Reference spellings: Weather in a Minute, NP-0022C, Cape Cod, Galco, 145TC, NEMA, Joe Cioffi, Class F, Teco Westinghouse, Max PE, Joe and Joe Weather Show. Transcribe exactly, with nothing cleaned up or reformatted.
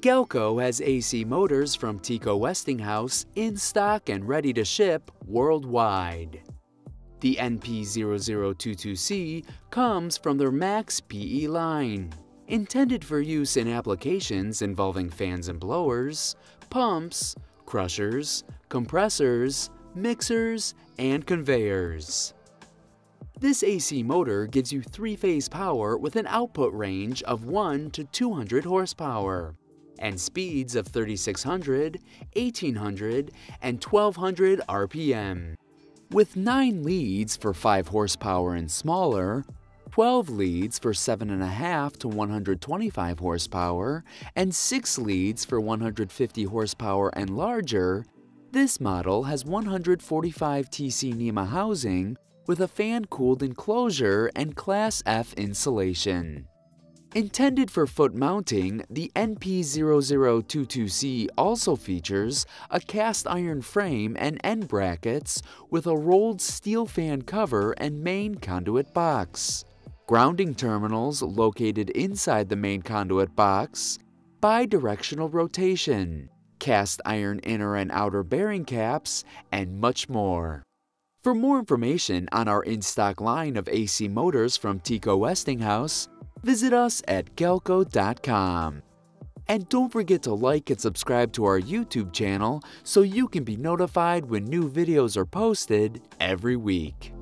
Galco has A C motors from Teco Westinghouse in stock and ready to ship worldwide. The N P zero zero two two C comes from their Max P E line, intended for use in applications involving fans and blowers, pumps, crushers, compressors, mixers, and conveyors. This A C motor gives you three-phase power with an output range of one to two hundred horsepower and speeds of thirty-six hundred, eighteen hundred, and twelve hundred R P M. With nine leads for five horsepower and smaller, twelve leads for seven point five to one hundred twenty-five horsepower, and six leads for one hundred fifty horsepower and larger, this model has one hundred forty-five T C NEMA housing with a fan-cooled enclosure and Class F insulation. Intended for foot mounting, the N P zero zero two two C also features a cast iron frame and end brackets with a rolled steel fan cover and main conduit box, grounding terminals located inside the main conduit box, bi-directional rotation, cast iron inner and outer bearing caps, and much more. For more information on our in-stock line of A C motors from Teco Westinghouse, visit us at galco dot com. And don't forget to like and subscribe to our YouTube channel so you can be notified when new videos are posted every week.